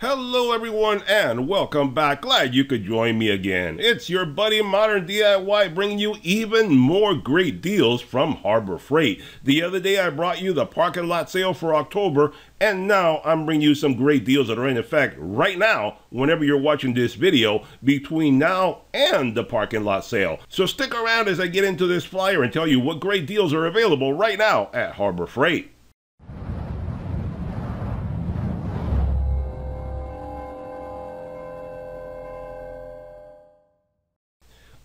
Hello everyone and welcome back. Glad you could join me again. It's your buddy Modern DIY bringing you even more great deals from Harbor Freight. The other day I brought you the parking lot sale for October, and now I'm bringing you some great deals that are in effect right now whenever you're watching this video between now and the parking lot sale. So stick around as I get into this flyer and tell you what great deals are available right now at Harbor Freight.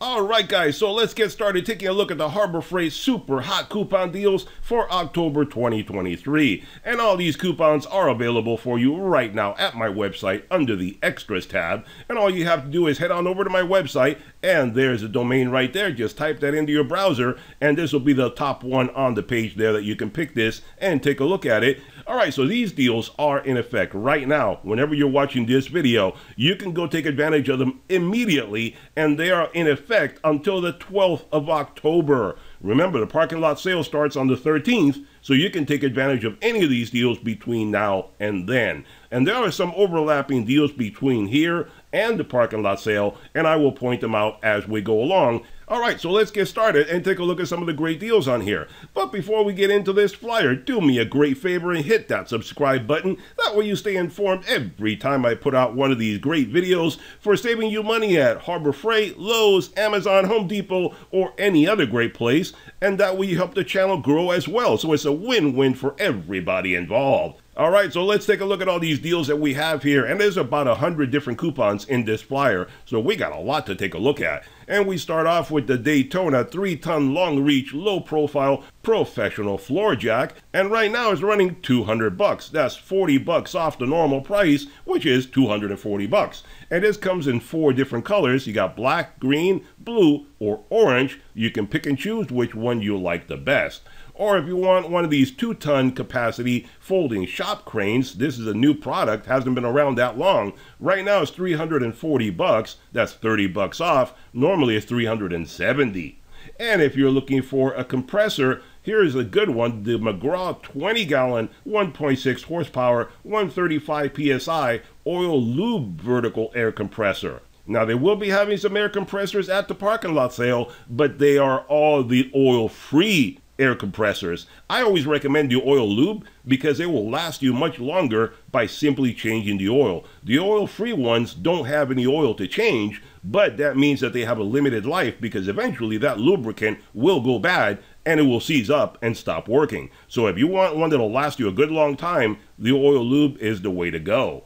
Alright guys, so let's get started taking a look at the Harbor Freight super hot coupon deals for October 2023. And all these coupons are available for you right now at my website under the Extras tab. And all you have to do is head on over to my website, and there's a domain right there. Just type that into your browser and this will be the top one on the page there that you can pick this and take a look at it. Alright, so these deals are in effect right now. Whenever you're watching this video, you can go take advantage of them immediately, and they are in effect until the 12th of October. Remember, the parking lot sale starts on the 13th, so you can take advantage of any of these deals between now and then. And there are some overlapping deals between here and the parking lot sale, and I will point them out as we go along. All right, so let's get started and take a look at some of the great deals on here. But before we get into this flyer, do me a great favor and hit that subscribe button. That way you stay informed every time I put out one of these great videos for saving you money at Harbor Freight, Lowe's, Amazon, Home Depot, or any other great place. And that way you help the channel grow as well. So it's a win-win for everybody involved. All right, so let's take a look at all these deals that we have here. And there's about 100 different coupons in this flyer, so we got a lot to take a look at. And we start off with the Daytona 3-ton long-reach, low-profile, professional floor jack. And right now it's running 200 bucks. That's 40 bucks off the normal price, which is 240 bucks. And this comes in 4 different colors. You got black, green, blue, or orange. You can pick and choose which one you like the best. Or if you want one of these 2-ton capacity folding shop cranes, this is a new product, hasn't been around that long. Right now it's 340 bucks, that's 30 bucks off. Normally it's 370. And if you're looking for a compressor, here is a good one, the McGraw 20-gallon, 1.6 horsepower, 135 psi oil lube vertical air compressor. Now, they will be having some air compressors at the parking lot sale, but they are all the oil-free air compressors. I always recommend the oil lube because they will last you much longer by simply changing the oil. The oil-free ones don't have any oil to change, but that means that they have a limited life because eventually that lubricant will go bad and it will seize up and stop working. So if you want one that will last you a good long time, the oil lube is the way to go.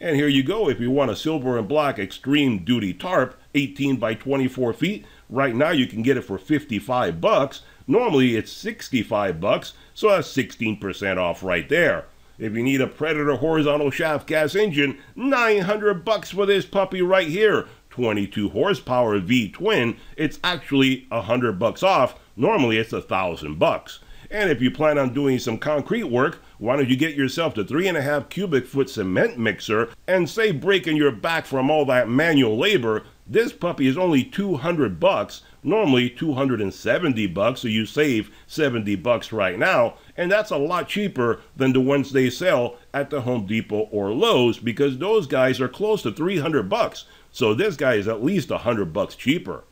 And here you go. If you want a silver and black extreme duty tarp, 18 by 24 feet, right now you can get it for 55 bucks. Normally it's 65 bucks, so that's 16% off right there. If you need a Predator horizontal shaft gas engine, 900 bucks for this puppy right here. 22 horsepower V-twin, it's actually 100 bucks off. Normally it's 1,000 bucks. And if you plan on doing some concrete work, why don't you get yourself the 3.5 cubic foot cement mixer and say breaking your back from all that manual labor. This puppy is only 200 bucks, normally 270 bucks, so you save 70 bucks right now, and that's a lot cheaper than the ones they sell at the Home Depot or Lowe's because those guys are close to 300 bucks. So this guy is at least 100 bucks cheaper.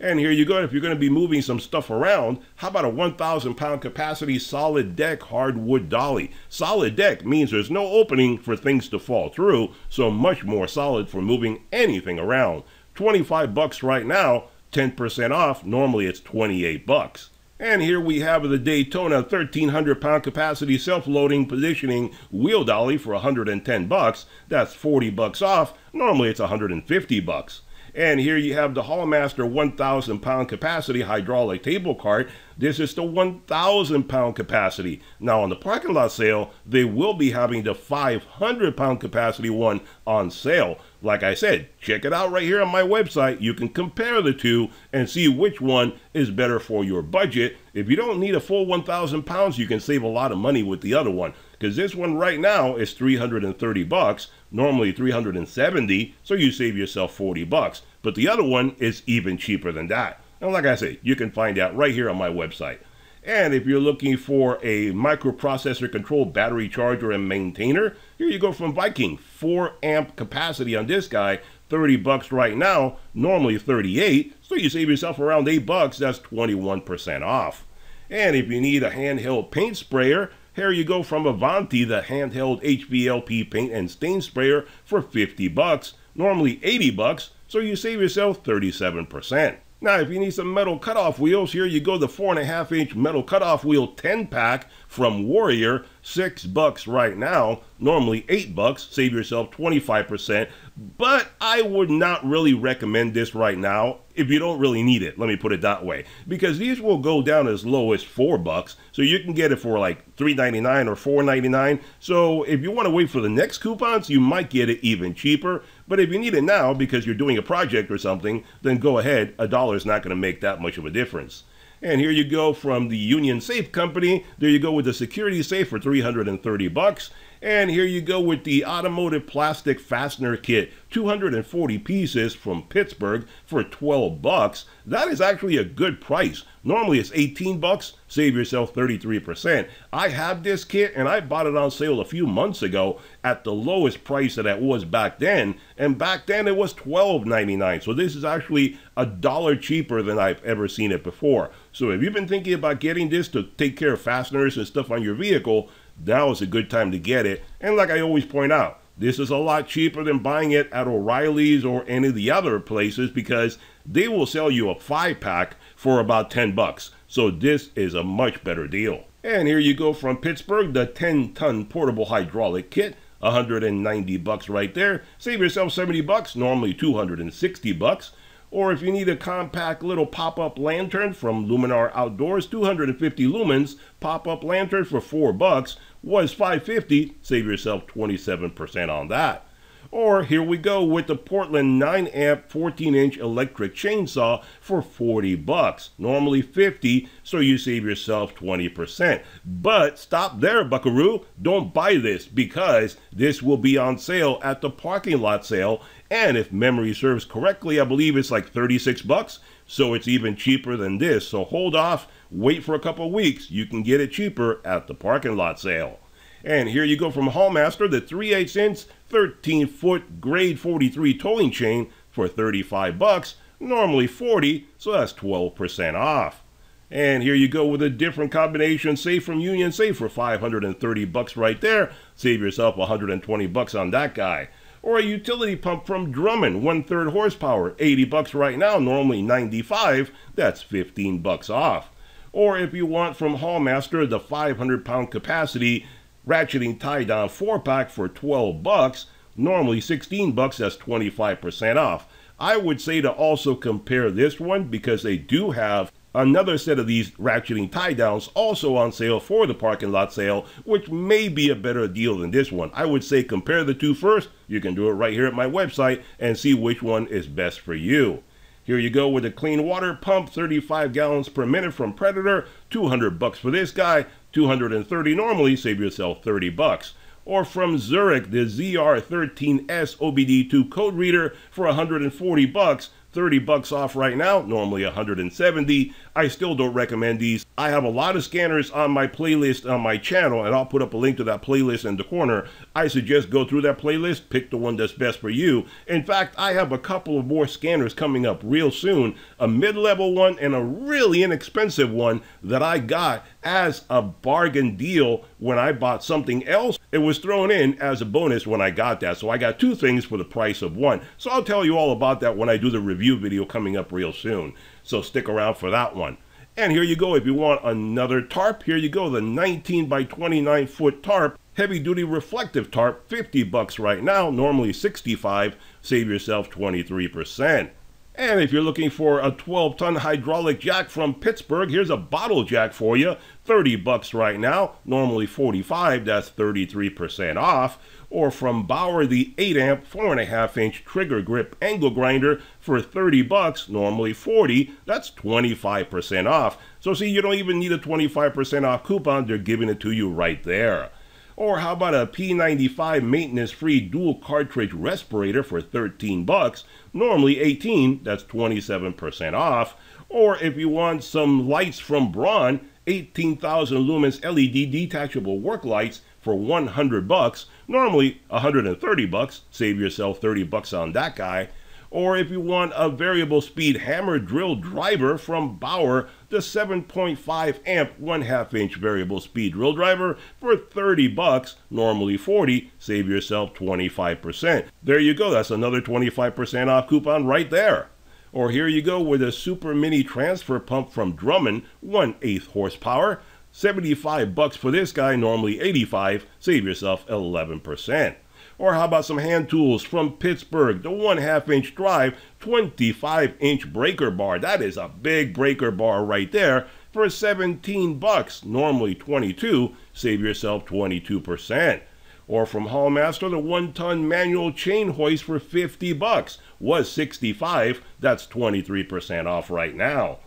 And here you go, if you're going to be moving some stuff around, how about a 1,000 pound capacity solid deck hardwood dolly? Solid deck means there's no opening for things to fall through, so much more solid for moving anything around. 25 bucks right now, 10% off, normally it's 28 bucks. And here we have the Daytona 1,300 pound capacity self-loading positioning wheel dolly for 110 bucks. That's 40 bucks off, normally it's 150 bucks. And here you have the Haul-Master 1,000 pound capacity hydraulic table cart. This is the 1,000 pound capacity. Now on the parking lot sale, they will be having the 500 pound capacity one on sale. Like I said, check it out right here on my website. You can compare the two and see which one is better for your budget. If you don't need a full 1,000 pounds, you can save a lot of money with the other one, because this one right now is 330 bucks, normally 370, so you save yourself 40 bucks. But the other one is even cheaper than that. And like I say, you can find out right here on my website. And if you're looking for a microprocessor controlled battery charger and maintainer, here you go from Viking. 4 amp capacity on this guy, $30 right now, normally $38. So you save yourself around $8. That's 21% off. And if you need a handheld paint sprayer, here you go from Avanti, the handheld HVLP paint and stain sprayer for $50, normally $80, so you save yourself 37%. Now, if you need some metal cutoff wheels, here you go, the 4.5-inch metal cutoff wheel 10-pack from Warrior, $6 right now, normally $8, save yourself 25%, but I would not really recommend this right now if you don't really need it, let me put it that way, because these will go down as low as $4, so you can get it for like $3.99 or $4.99, so if you want to wait for the next coupons, you might get it even cheaper, but if you need it now because you're doing a project or something, then go ahead, $1 is not going to make that much of a difference. And here you go from the Union Safe Company. There you go with the security safe for $330. And here you go with the automotive plastic fastener kit, 240 pieces from Pittsburgh for $12. That is actually a good price. Normally it's $18, save yourself 33%. I have this kit and I bought it on sale a few months ago at the lowest price that it was back then. And back then it was $12.99. So this is actually $1 cheaper than I've ever seen it before. So if you've been thinking about getting this to take care of fasteners and stuff on your vehicle, now is a good time to get it. And like I always point out, this is a lot cheaper than buying it at O'Reilly's or any of the other places because they will sell you a 5-pack for about $10. So this is a much better deal. And here you go from Pittsburgh, the 10-ton portable hydraulic kit, $190 right there. Save yourself $70, normally $260. Or if you need a compact little pop-up lantern from Luminar Outdoors, 250 lumens, pop-up lantern for $4, was $5.50, save yourself 27% on that. Or here we go with the Portland 9-amp 14-inch electric chainsaw for $40, normally $50, so you save yourself 20%. But stop there, buckaroo. Don't buy this because this will be on sale at the parking lot sale. And if memory serves correctly, I believe it's like $36, so it's even cheaper than this. So hold off, wait for a couple of weeks. You can get it cheaper at the parking lot sale. And here you go from Haul-Master, the 3/8-inch, 13-foot grade 43 towing chain for $35, normally $40, so that's 12% off. And here you go with a different combination safe from Union Safe for $530 right there. Save yourself $120 on that guy. Or a utility pump from Drummond, 1/3 horsepower, $80 right now, normally $95, that's $15 off. Or if you want from Haul-Master, the 500-pound capacity ratcheting tie-down 4-pack for $12, normally $16, that's 25% off. I would say to also compare this one because they do have another set of these ratcheting tie-downs also on sale for the parking lot sale, which may be a better deal than this one. I would say compare the two first. You can do it right here at my website and see which one is best for you. Here you go with a clean water pump, 35 gallons per minute from Predator, $200 for this guy, $230 normally, save yourself $30. Or from Zurich, the ZR13S OBD2 code reader for $140. $30 off right now, normally $170. I still don't recommend these. I have a lot of scanners on my playlist on my channel, and I'll put up a link to that playlist in the corner. I suggest go through that playlist, pick the one that's best for you. In fact, I have a couple of more scanners coming up real soon, a mid-level one and a really inexpensive one that I got as a bargain deal when I bought something else. It was thrown in as a bonus when I got that, so I got two things for the price of one. So I'll tell you all about that when I do the review video coming up real soon, so stick around for that one. And here you go, if you want another tarp, here you go, the 19-by-29-foot tarp, heavy-duty reflective tarp, $50 right now, normally $65, save yourself 23%. And if you're looking for a 12-ton hydraulic jack from Pittsburgh, here's a bottle jack for you, $30 right now, normally $45, that's 33% off. Or from Bauer, the 8-amp, 4.5-inch trigger grip angle grinder for $30, normally $40, that's 25% off. So see, you don't even need a 25% off coupon, they're giving it to you right there. Or how about a P95 maintenance-free dual cartridge respirator for $13, normally $18, that's 27% off. Or if you want some lights from Braun, 18,000 lumens LED detachable work lights for $100, normally $130, save yourself $30 on that guy. Or if you want a variable speed hammer drill driver from Bauer, the 7.5 amp 1/2 inch variable speed drill driver for $30, normally $40, save yourself 25%. There you go, that's another 25% off coupon right there. Or here you go with a super mini transfer pump from Drummond, 1/8 horsepower, $75 for this guy, normally $85, save yourself 11%. Or how about some hand tools from Pittsburgh, the 1/2 inch drive, 25 inch breaker bar. That is a big breaker bar right there for $17, normally $22, save yourself 22%. Or from Haul-Master, the 1-ton manual chain hoist for $50, was $65, that's 23% off right now.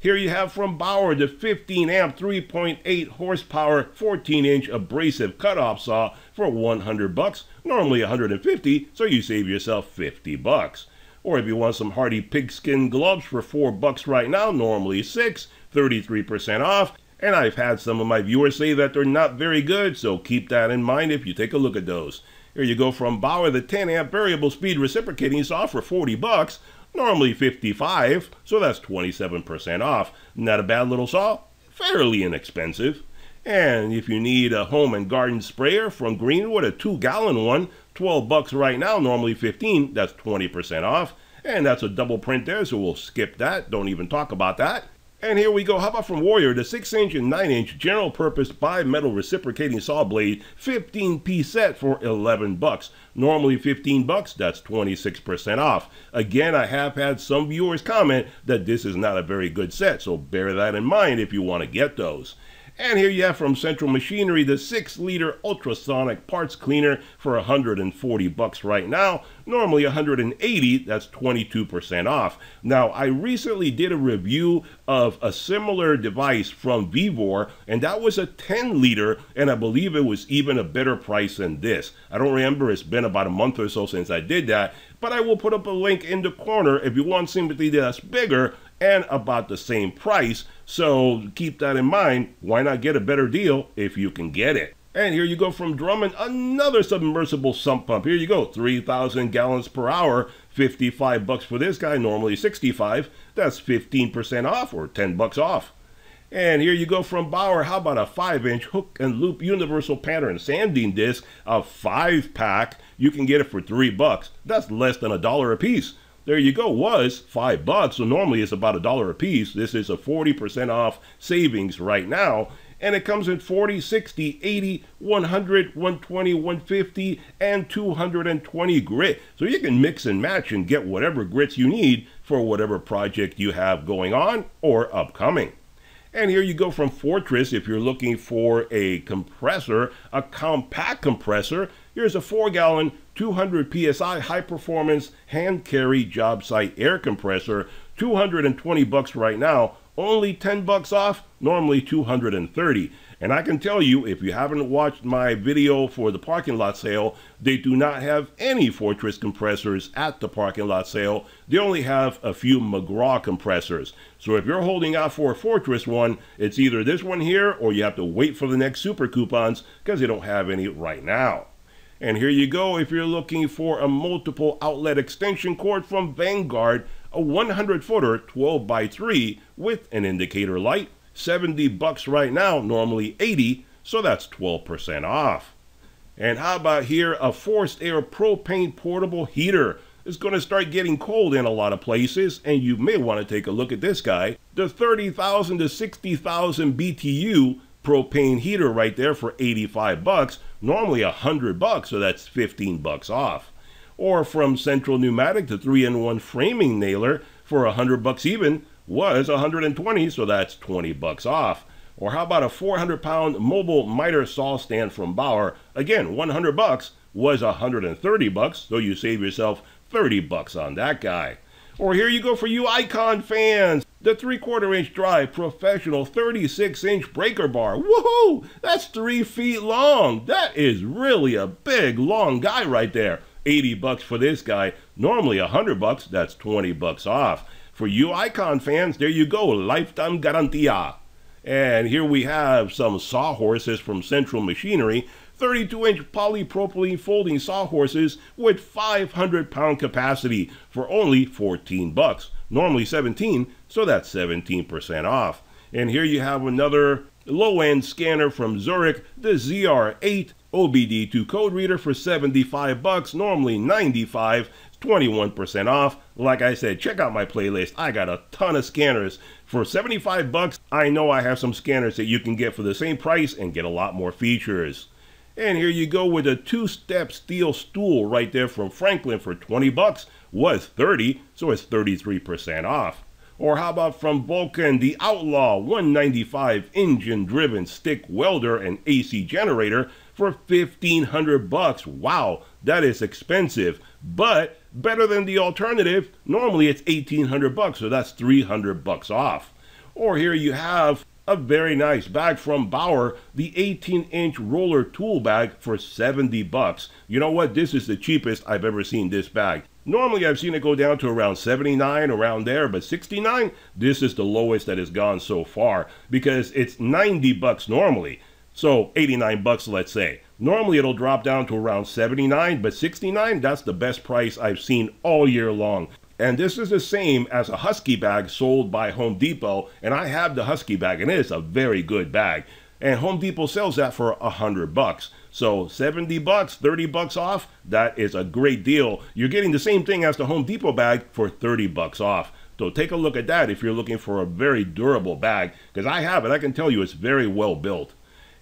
Here you have from Bauer the 15 amp 3.8 horsepower 14 inch abrasive cutoff saw for $100, normally $150, so you save yourself $50. Or if you want some Hardy pigskin gloves for $4 right now, normally $6, 33% off. And I've had some of my viewers say that they're not very good, so keep that in mind if you take a look at those. Here you go from Bauer the 10 amp variable speed reciprocating saw for $40. Normally $55, so that's 27% off. Not a bad little saw, fairly inexpensive. And if you need a home and garden sprayer from Greenwood, a 2-gallon one, $12 right now, normally $15, that's 20% off. And that's a double print there, so we'll skip that, don't even talk about that. And here we go, how about from Warrior, the 6 inch and 9 inch general purpose bi-metal reciprocating saw blade, 15-piece set for $11, normally $15, that's 26% off. Again, I have had some viewers comment that this is not a very good set, so bear that in mind if you want to get those. And here you have from Central Machinery, the 6-liter ultrasonic parts cleaner for $140 right now, normally $180, that's 22% off. Now, I recently did a review of a similar device from Vevor, and that was a 10-liter, and I believe it was even a better price than this. I don't remember, it's been about a month or so since I did that, but I will put up a link in the corner if you want something that's bigger and about the same price, so keep that in mind. Why not get a better deal if you can get it? And here you go from Drummond, another submersible sump pump. Here you go, 3,000 gallons per hour, $55 for this guy, normally $65. That's 15% off or $10 off. And here you go from Bauer, how about a 5-inch hook and loop universal pattern sanding disc, a 5-pack. You can get it for $3. That's less than $1 a piece. There you go, was $5, so normally it's about $1 a piece. This is a 40% off savings right now. And it comes in 40, 60, 80, 100, 120, 150, and 220 grit. So you can mix and match and get whatever grits you need for whatever project you have going on or upcoming. And here you go from Fortress if you're looking for a compressor, a compact compressor. Here's a 4-gallon, 200 PSI high-performance hand-carry job site air compressor, $220 right now, only $10 off, normally $230. And I can tell you, if you haven't watched my video for the parking lot sale, they do not have any Fortress compressors at the parking lot sale. They only have a few McGraw compressors. So if you're holding out for a Fortress one, it's either this one here or you have to wait for the next super coupons because they don't have any right now. And here you go, if you're looking for a multiple outlet extension cord from Vanguard, a 100-footer 12x3 with an indicator light, $70 right now, normally $80, so that's 12% off. And how about here, a forced air propane portable heater. It's going to start getting cold in a lot of places, and you may want to take a look at this guy. The 30,000 to 60,000 BTU propane heater right there for $85, normally $100, so that's $15 off. Or from Central Pneumatic, the 3-in-1 framing nailer for $100 even, was $120, so that's $20 off. Or how about a 400-pound mobile miter saw stand from Bauer? Again, $100, was $130, so you save yourself $30 on that guy. Or here you go for you Icon fans, the 3/4-inch drive professional 36-inch breaker bar. Woohoo! That's 3 feet long. That is really a big, long guy right there. $80 for this guy. Normally $100. That's $20 off. For you Icon fans, there you go. Lifetime garantia. And here we have some sawhorses from Central Machinery, 32-inch polypropylene folding sawhorses with 500-pound capacity for only $14, normally $17, so that's 17% off. And here you have another low-end scanner from Zurich, the ZR8 OBD2 code reader for $75, normally $95, 21% off. Like I said, check out my playlist. I got a ton of scanners. For $75, I know I have some scanners that you can get for the same price and get a lot more features. And here you go with a two-step steel stool right there from Franklin for $20, was $30, so it's 33% off. Or how about from Vulcan, the Outlaw 195 engine-driven stick welder and AC generator for $1,500. Wow, that is expensive, but better than the alternative. Normally it's $1,800, so that's $300 off. Or here you have a very nice bag from Bauer, the 18-inch roller tool bag for $70. You know what? This is the cheapest I've ever seen this bag. Normally I've seen it go down to around $79, around there, but $69, this is the lowest that has gone so far because it's $90 normally. So $89, let's say. Normally it'll drop down to around $79, but $69, that's the best price I've seen all year long. And this is the same as a Husky bag sold by Home Depot, and I have the Husky bag, and it is a very good bag. And Home Depot sells that for $100. So $70, $30 off, that is a great deal. You're getting the same thing as the Home Depot bag for $30 off. So take a look at that if you're looking for a very durable bag, because I have it, I can tell you it's very well built.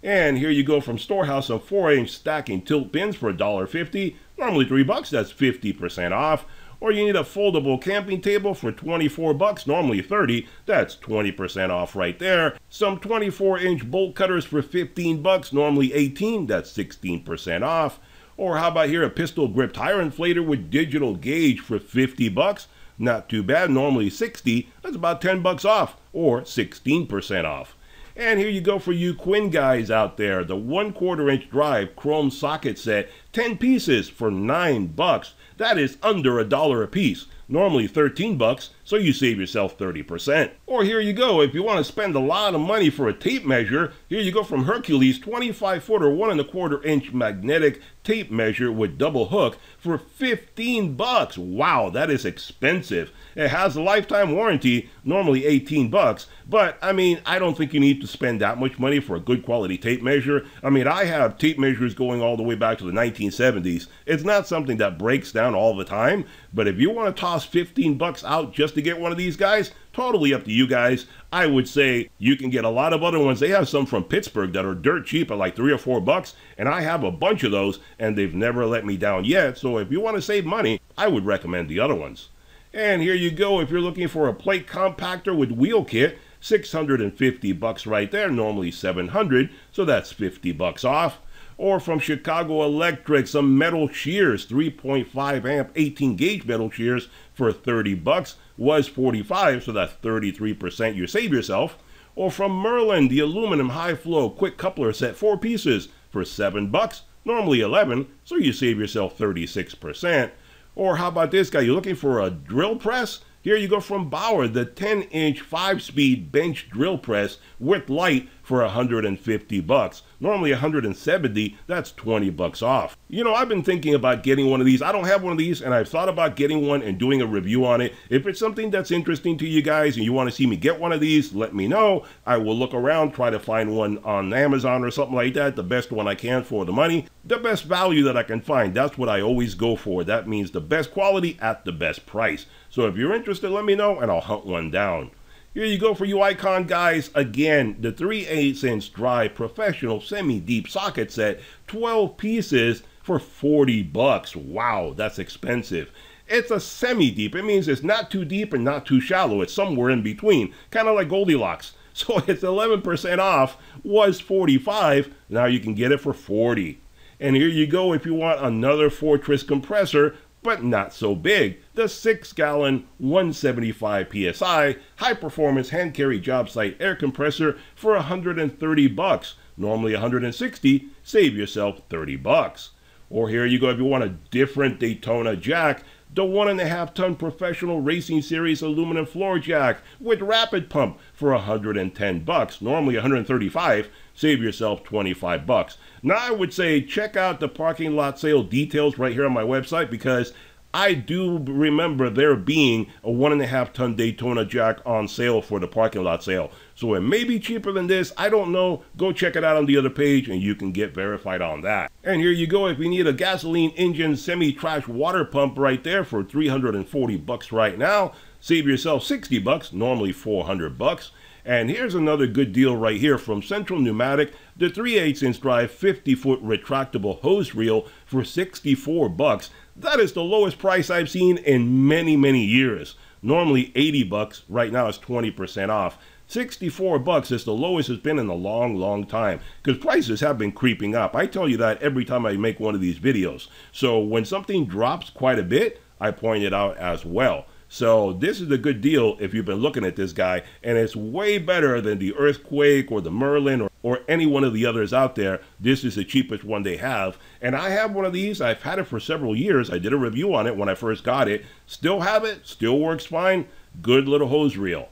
And here you go from Storehouse, some 4-inch stacking tilt pins for $1.50, normally $3, that's 50% off. Or you need a foldable camping table for $24, normally $30, that's 20% off right there. Some 24-inch bolt cutters for $15, normally $18, that's 16% off. Or how about here a pistol grip tire inflator with digital gauge for $50, not too bad, normally $60, that's about $10 off or 16% off. And here you go for you Quinn guys out there, the 1/4-inch drive chrome socket set, 10 pieces for $9. That is under $1 a piece, normally $13, so you save yourself 30%. Or here you go, if you want to spend a lot of money for a tape measure, here you go from Hercules, 25-footer, 1 1/4-inch magnetic tape measure with double hook for $15. Wow, that is expensive. It has a lifetime warranty, normally $18, but I mean, I don't think you need to spend that much money for a good quality tape measure. I mean, I have tape measures going all the way back to the 1970s. It's not something that breaks down all the time, but if you want to toss $15 out just to get one of these guys, totally up to you guys. I would say you can get a lot of other ones. They have some from Pittsburgh that are dirt cheap at like $3 or $4, and I have a bunch of those, and they've never let me down yet. So if you want to save money, I would recommend the other ones. And here you go, if you're looking for a plate compactor with wheel kit, $650 right there, normally $700, so that's $50 off. Or from Chicago Electric, some metal shears, 3.5 amp 18 gauge metal shears for $30, was $45, so that's 33% you save yourself. Or from Merlin, the aluminum high flow quick coupler set, 4 pieces for $7, normally $11, so you save yourself 36%. Or how about this guy, you're looking for a drill press? Here you go from Bauer, the 10-inch 5-speed bench drill press with light for $150. Normally $170, that's $20 off. You know, I've been thinking about getting one of these. I don't have one of these, and I've thought about getting one and doing a review on it. If it's something that's interesting to you guys and you want to see me get one of these, let me know. I will look around, try to find one on Amazon or something like that, the best one I can for the money. The best value that I can find, that's what I always go for. That means the best quality at the best price. So if you're interested, let me know and I'll hunt one down. Here you go for you Icon guys. Again, the 3/8-inch dry professional semi-deep socket set, 12 pieces for $40. Wow, that's expensive. It's a semi-deep. It means it's not too deep and not too shallow. It's somewhere in between, kind of like Goldilocks. So it's 11% off, was $45. Now you can get it for $40. And here you go if you want another Fortress compressor, but not so big. The 6-gallon 175 PSI high performance hand carry job site air compressor for $130, normally $160, save yourself $30. Or here you go if you want a different Daytona jack, the 1.5-ton Professional Racing Series aluminum floor jack with rapid pump for $110, normally $135. Save yourself $25. Now I would say check out the parking lot sale details right here on my website, because I do remember there being a 1.5-ton Daytona jack on sale for the parking lot sale. So it may be cheaper than this, I don't know. Go check it out on the other page and you can get verified on that. And here you go, if you need a gasoline engine semi-trash water pump right there for $340 right now. Save yourself $60, normally $400. And here's another good deal right here from Central Pneumatic, the 3/8-inch drive 50-foot retractable hose reel for $64. That is the lowest price I've seen in many, many years. Normally $80, right now it's 20% off. $64 is the lowest it's been in a long, long time, because prices have been creeping up. I tell you that every time I make one of these videos. So when something drops quite a bit, I point it out as well. So this is a good deal if you've been looking at this guy, and it's way better than the Earthquake or the Merlin or any one of the others out there. This is the cheapest one they have, and I have one of these. I've had it for several years. I did a review on it when I first got it. Still have it, still works fine. Good little hose reel.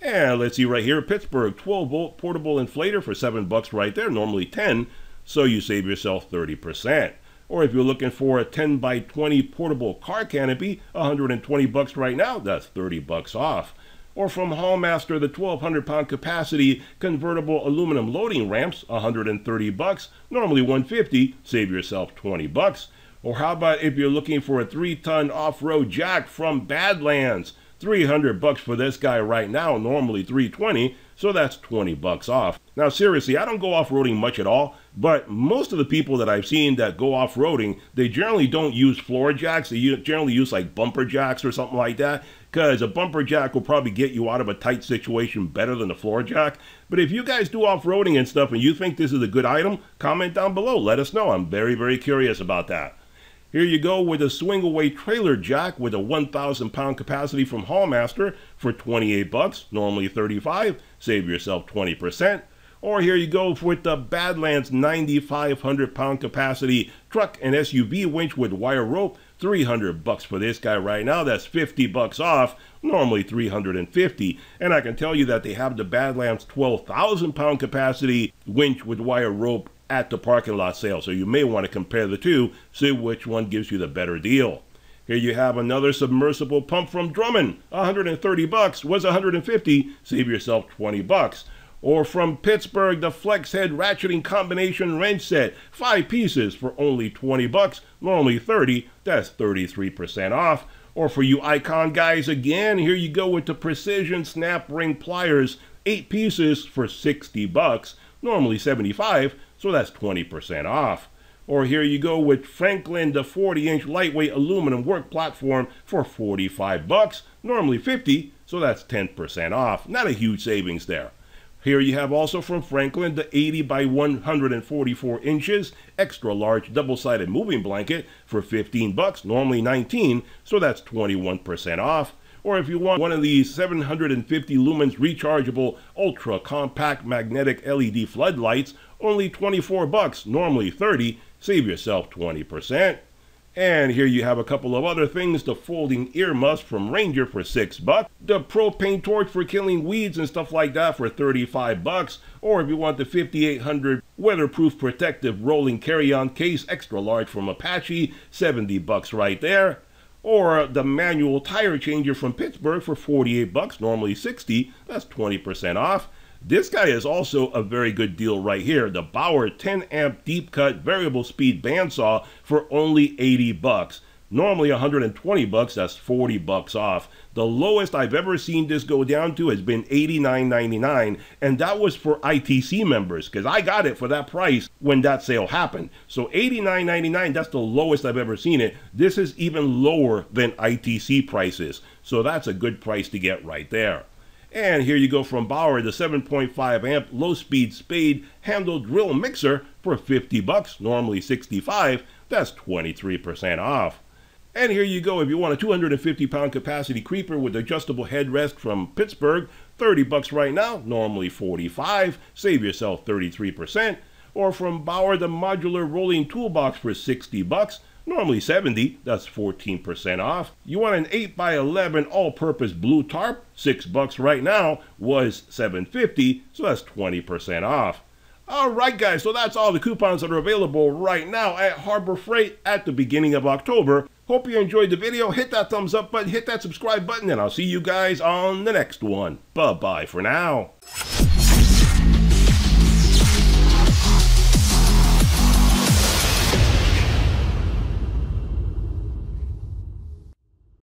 And let's see right here, Pittsburgh 12-volt portable inflator for $7 right there, normally 10, so you save yourself 30%. Or if you're looking for a 10x20 portable car canopy, $120 right now, that's $30 off. Or from Haul-Master, the 1,200-pound capacity convertible aluminum loading ramps, $130, normally $150, save yourself $20. Or how about if you're looking for a 3-ton off-road jack from Badlands, $300 for this guy right now, normally $320, so that's $20 off. Now seriously, I don't go off-roading much at all, but most of the people that I've seen that go off-roading, they generally don't use floor jacks. They generally use like bumper jacks or something like that, because a bumper jack will probably get you out of a tight situation better than a floor jack. But if you guys do off-roading and stuff and you think this is a good item, comment down below. Let us know. I'm very, very curious about that. Here you go with a swing-away trailer jack with a 1,000-pound capacity from Haul-Master for $28, normally $35. Save yourself 20%. Or here you go with the Badlands 9,500-pound capacity truck and SUV winch with wire rope, $300 for this guy right now. That's $50 off, normally $350. And I can tell you that they have the Badlands 12,000-pound capacity winch with wire rope at the parking lot sale. So you may want to compare the two, see which one gives you the better deal. Here you have another submersible pump from Drummond, $130, was $150, save yourself $20. Or from Pittsburgh, the flex head ratcheting combination wrench set, 5 pieces for only $20, normally $30, that's 33% off. Or for you Icon guys again, here you go with the precision snap ring pliers, 8 pieces for $60, normally $75, so that's 20% off. Or here you go with Franklin, the 40-inch lightweight aluminum work platform for $45, normally $50, so that's 10% off. Not a huge savings there. Here you have also from Franklin the 80 by 144 inches extra large double-sided moving blanket for $15, normally $19, so that's 21% off. Or if you want one of these 750 lumens rechargeable ultra compact magnetic LED floodlights, only $24, normally $30, save yourself 20%. And here you have a couple of other things, the folding ear muffs from Ranger for $6, the propane torch for killing weeds and stuff like that for $35, or if you want the 5800 weatherproof protective rolling carry-on case extra large from Apache, $70 right there, or the manual tire changer from Pittsburgh for $48, normally $60, that's 20% off. This guy is also a very good deal right here, the Bauer 10-amp deep-cut variable speed bandsaw for only $80. Normally $120, that's $40 off. The lowest I've ever seen this go down to has been $89.99, and that was for ITC members, because I got it for that price when that sale happened. So $89.99, that's the lowest I've ever seen it. This is even lower than ITC prices, so that's a good price to get right there. And here you go from Bauer, the 7.5 amp low speed spade handle drill mixer for $50, normally $65, that's 23% off. And here you go if you want a 250-pound capacity creeper with adjustable headrest from Pittsburgh, $30 right now, normally $45, save yourself 33%. Or from Bauer, the modular rolling toolbox for $60, normally $70, that's 14% off. You want an 8x11 all-purpose blue tarp, $6 right now, was $7.50, so that's 20% off. Alright guys, so that's all the coupons that are available right now at Harbor Freight at the beginning of October. Hope you enjoyed the video. Hit that thumbs up button, hit that subscribe button, and I'll see you guys on the next one. Bye-bye for now.